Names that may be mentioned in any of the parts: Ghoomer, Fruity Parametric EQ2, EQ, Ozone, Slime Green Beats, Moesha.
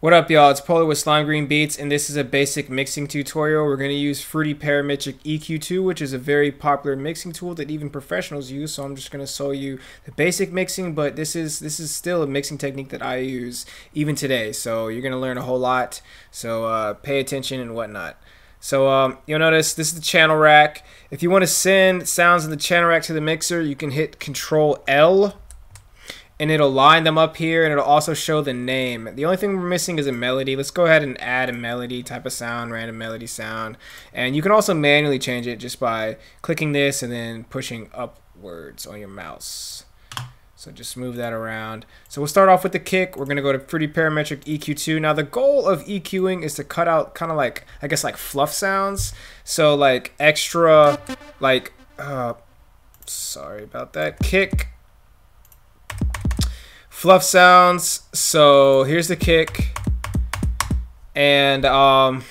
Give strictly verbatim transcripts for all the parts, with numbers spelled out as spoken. What up, y'all? It's Polo with Slime Green Beats, and this is a basic mixing tutorial. We're going to use Fruity Parametric E Q two, which is a very popular mixing tool that even professionals use. So I'm just going to show you the basic mixing, but this is this is still a mixing technique that I use even today. So you're going to learn a whole lot. So uh, pay attention and whatnot. So um, you'll notice this is the channel rack. If you want to send sounds in the channel rack to the mixer, you can hit Control L. And it'll line them up here, and it'll also show the name. The only thing we're missing is a melody. Let's go ahead and add a melody type of sound, random melody sound. And you can also manually change it just by clicking this and then pushing upwards on your mouse. So just move that around. So we'll start off with the kick. We're gonna go to Fruity Parametric E Q two. Now the goal of EQing is to cut out kind of like, I guess like fluff sounds. So like extra, like, uh, sorry about that, kick. Fluff sounds. So here's the kick, and um,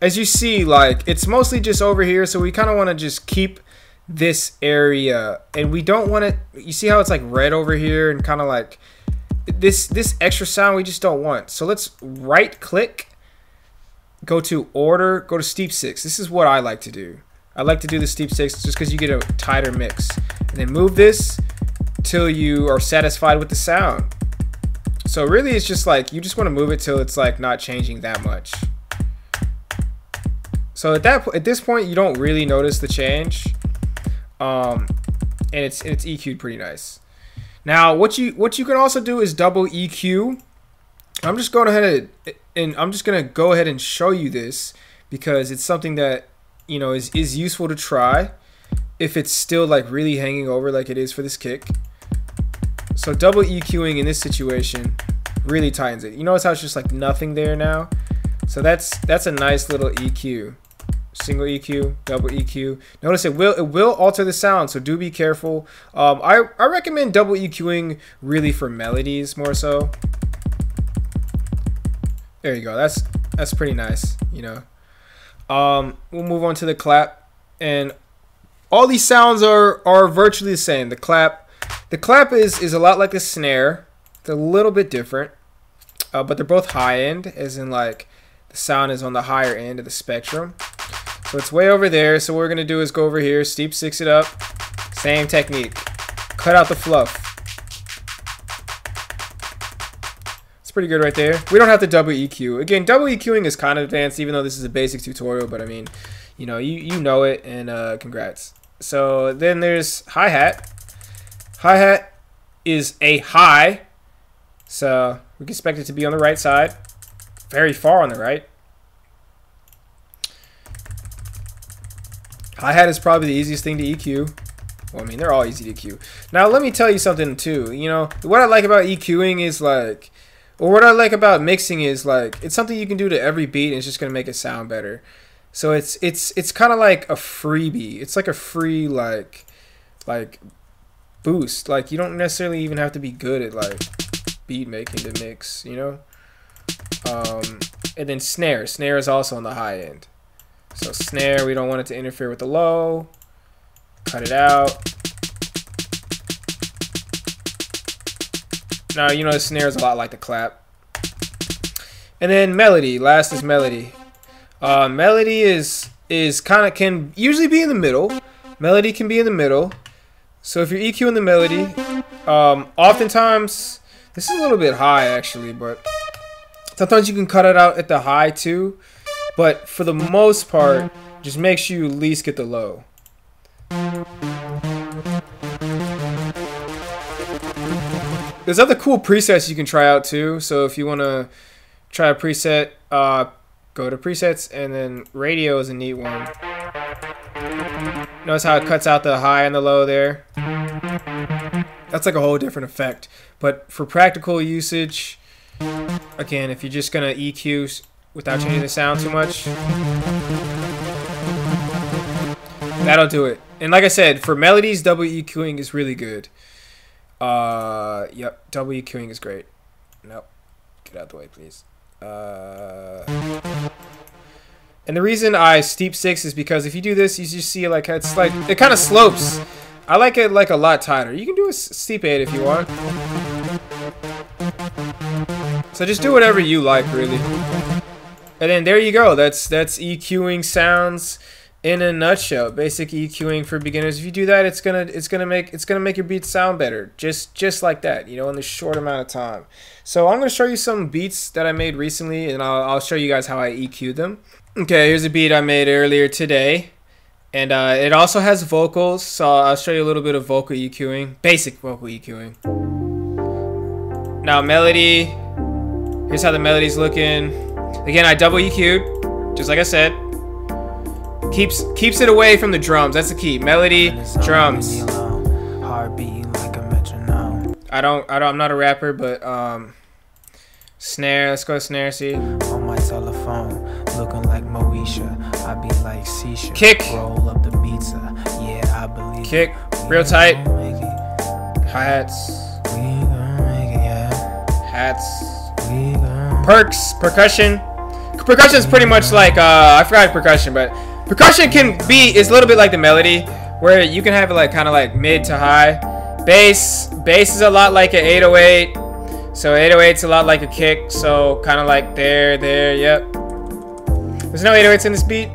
as you see, like it's mostly just over here, so we kind of want to just keep this area, and we don't want it. You see how it's like red over here, and kind of like this this extra sound we just don't want. So let's right click, go to order, go to steep six. This is what I like to do. I like to do the steep six just because you get a tighter mix, and then move this till you are satisfied with the sound. So really it's just like you just want to move it till it's like not changing that much. So at that at this point you don't really notice the change, um, and it's it's E Q'd pretty nice. Now what you what you can also do is double E Q. I'm just going ahead and, and I'm just gonna go ahead and show you this because it's something that, you know, is is useful to try if it's still like really hanging over like it is for this kick. So double EQing in this situation really tightens it. You notice how it's just like nothing there now? So that's that's a nice little E Q. Single E Q, double E Q. Notice it will it will alter the sound, so do be careful. Um, I, I recommend double EQing really for melodies more so. There you go. That's that's pretty nice, you know. Um, we'll move on to the clap, and all these sounds are are virtually the same. The clap. The clap is, is a lot like the snare. It's a little bit different, uh, but they're both high end, as in like the sound is on the higher end of the spectrum. So it's way over there. So what we're gonna do is go over here, steep six it up, same technique, cut out the fluff. It's pretty good right there. We don't have to double E Q. Again, double EQing is kind of advanced, even though this is a basic tutorial. But I mean, you know, you you know it, and uh, congrats. So then there's hi-hat. Hi-hat is a high, so we can expect it to be on the right side, very far on the right. Hi-hat is probably the easiest thing to E Q. Well, I mean, they're all easy to E Q. Now, let me tell you something, too. You know, what I like about EQing is like, or what I like about mixing is like, it's something you can do to every beat, and it's just going to make it sound better. So it's, it's, it's kind of like a freebie. It's like a free, like, like... boost. Like, you don't necessarily even have to be good at like beat making to mix, you know. Um, and then snare snare is also on the high end, so snare, we don't want it to interfere with the low, cut it out. Now, you know, the snare is a lot like the clap. And then melody, last is melody. Uh, melody is is kind of can usually be in the middle. Melody can be in the middle. So if you're EQing the melody, um, oftentimes, this is a little bit high actually, but sometimes you can cut it out at the high too, but for the most part, just make sure you at least get the low. There's other cool presets you can try out too, so if you want to try a preset, uh, go to presets, and then radio is a neat one. Notice how it cuts out the high and the low there. That's like a whole different effect. But for practical usage, again, if you're just gonna E Q without changing the sound too much, that'll do it. And like I said, for melodies, double EQing is really good. Uh, yep, double EQing is great. Nope, get out of the way, please. Uh... And the reason I steep six is because if you do this, you just see like it's like it kind of slopes. I like it like a lot tighter. You can do a steep eight if you want. So So just do whatever you like, really. And then there you go. That's that's EQing sounds in a nutshell. Basic EQing for beginners. If you do that, it's gonna it's gonna make it's gonna make your beats sound better. Just just like that, you know, in the short amount of time. So I'm gonna show you some beats that I made recently, and I'll I'll show you guys how I E Q them. Okay, here's a beat I made earlier today. And uh, it also has vocals, so I'll show you a little bit of vocal EQing, basic vocal EQing. Now melody, here's how the melody's looking. Again, I double E Q'd, just like I said. Keeps keeps it away from the drums, that's the key. Melody, drums. I don't, I don't, I'm not a rapper, but um, snare, let's go snare, see? On my telephone, looking like Moesha. I be like Seisha. Kick. Roll up the pizza. Yeah, I believe. Kick. Real tight. Hi-hats. Hats. Perks. Percussion. Percussion is pretty much like uh, I forgot percussion, but percussion can be is a little bit like the melody, where you can have it like kind of like mid to high. Bass. Bass is a lot like an eight oh eight. So eight oh eight's a lot like a kick. So kind of like there, there, yep. There's no eight oh eights in this beat.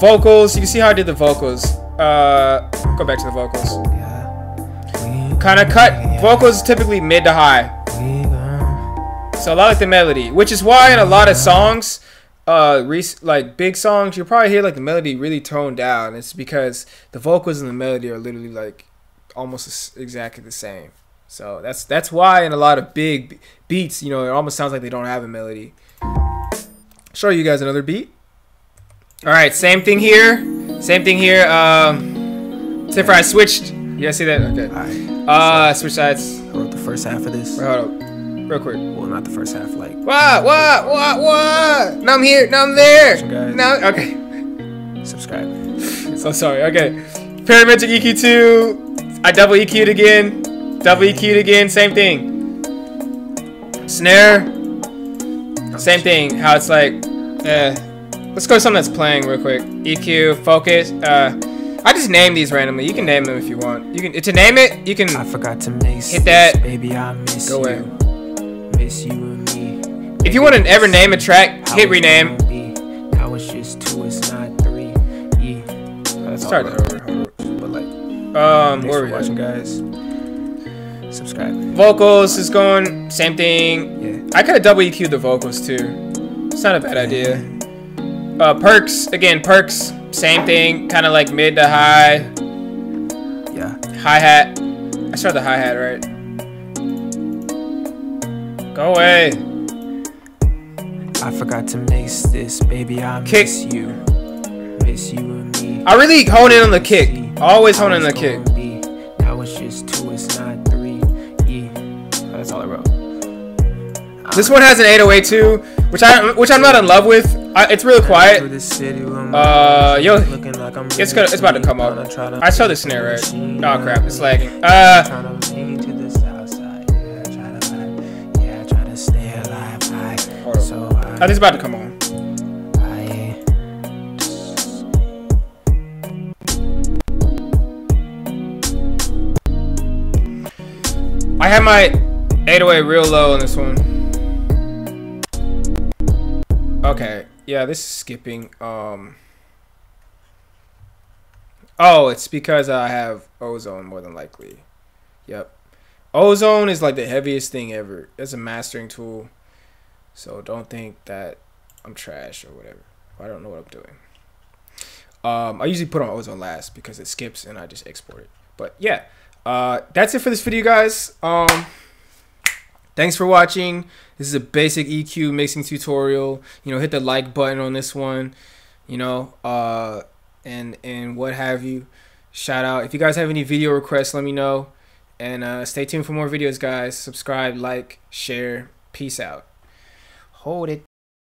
Vocals, you can see how I did the vocals. Uh, go back to the vocals. Kind of cut. Vocals typically mid to high. So a lot like the melody, which is why in a lot of songs, uh, like big songs, you'll probably hear like the melody really toned down. It's because the vocals and the melody are literally like almost exactly the same. So that's that's why in a lot of big beats, you know, it almost sounds like they don't have a melody. Show you guys another beat. All right, same thing here. Same thing here. Um, except for I switched. You guys see that? Okay. Uh, switch sides. I wrote the first half of this. Wait, hold up. Real quick. Well, not the first half. Like. What? What? What? What? Now I'm here. Now I'm there. Now. Okay. Subscribe. So sorry. Okay. Parametric E Q two. I double E Q'd again. Double E Q'd again. Same thing. Snare. Same thing, how it's like, eh. Let's go to something that's playing real quick. E Q, focus, uh, I just name these randomly. You can name them if you want. You can, to name it, you can I forgot to miss hit that, this, baby, I miss go away. You. Miss you and me. If you want to ever name a track, how hit rename. Now it's just two, it's not three. E. Let's start it over. But like, um, where are we watching, guys? Subscribe. Vocals is going, same thing. Yeah. I could have double E Q'd the vocals too. It's not a bad idea. Uh, perks, again, perks, same thing, kind of like mid to high. Yeah. Hi-hat. I started the hi-hat, right? Go away. I forgot to miss this, baby, I kick. Miss you. Miss you and me. I really hone in on the kick. Always hone in on the kick. Now it's just two, it's not three. E. That's all I wrote. This one has an eight oh eight too, which I which I'm not in love with. I, it's really quiet. Uh, yo, it's gonna, it's about to come up. I saw the snare right. Oh crap, it's lagging. Uh, I think it's about to come on. I have my eight oh eight real low on this one. Okay, yeah, this is skipping. Um, oh, it's because I have Ozone more than likely. Yep. Ozone is like the heaviest thing ever. It's a mastering tool. So don't think that I'm trash or whatever. I don't know what I'm doing. Um, I usually put on Ozone last because it skips and I just export it. But yeah, uh, that's it for this video, guys. Um, Thanks for watching. This is a basic E Q mixing tutorial. You know, hit the like button on this one, you know, uh, and and what have you. Shout out. If you guys have any video requests, let me know. And uh, stay tuned for more videos, guys. Subscribe, like, share. Peace out. Hold it.